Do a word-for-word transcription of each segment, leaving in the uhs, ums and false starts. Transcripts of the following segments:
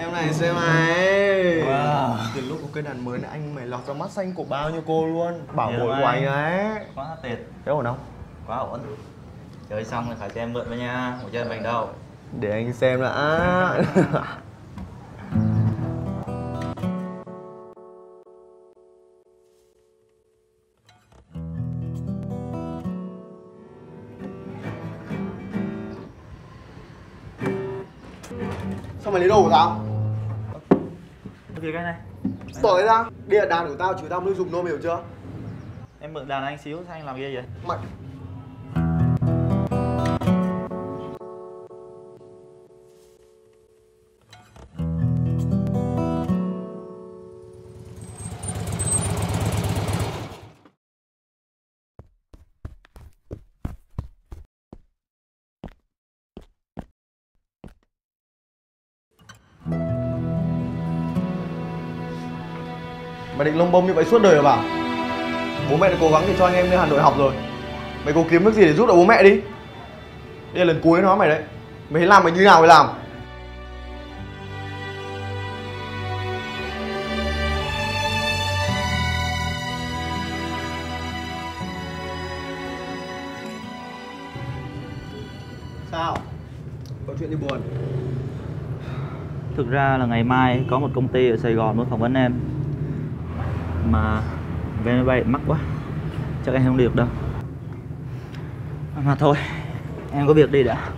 Em này xem này. Wow. Từ lúc có cái đàn mới này anh mày lọt ra mắt xanh của bao nhiêu cô luôn. Bảo bội của anh ấy. Quá tuyệt. Thế ổn không? Quá ổn. Chơi xong rồi phải cho em mượn với nha. Một chơi mình đâu. Để anh xem đã. Sao mày lấy đồ của tao? Cái này. Bỏ ra. Đây là đàn của tao chứ tao mới dùng đâu mày hiểu chưa? Em mượn đàn anh xíu sao anh làm ghê vậy? Mày. Mày định lông bông như vậy suốt đời hả Bảo? Bố mẹ đã cố gắng để cho anh em lên Hà Nội học rồi. Mày cố kiếm được gì để giúp đỡ bố mẹ đi. Đây là lần cuối nó mày đấy. Mày làm mày như nào mày làm. Sao? Có chuyện gì buồn? Thực ra là ngày mai có một công ty ở Sài Gòn muốn phỏng vấn em. Mà vé máy bay mắc quá, chắc em không đi được đâu. Mà thôi, em có việc đi đã.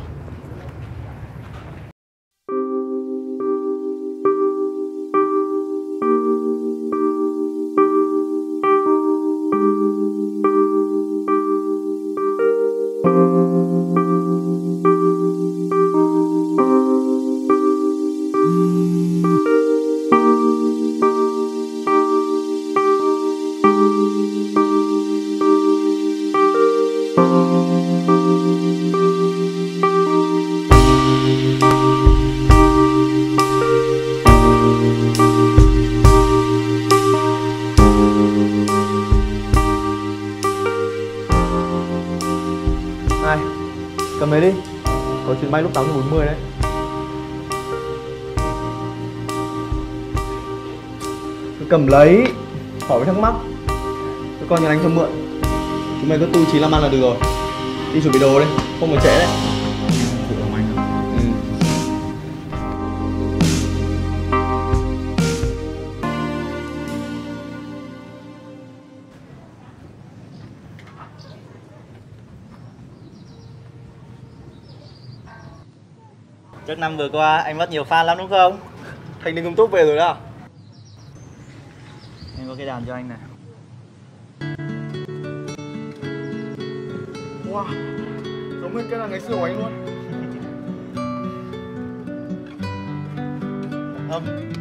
Này, cầm lấy đi. Có chuyến bay lúc tám giờ bốn mươi đấy. Cứ cầm lấy, hỏi với thắc mắc. Cứ coi nhà anh cho mượn. Chúng mày cứ tu trí làm ăn là được rồi. Đi chuẩn bị đồ đi, không còn trễ đấy. Trước năm vừa qua anh mất nhiều fan lắm đúng không? Thành Linh Công Túc về rồi đó. Em có cái đàn cho anh này. Wow, giống như cái đàn ngày xưa của anh luôn. Âm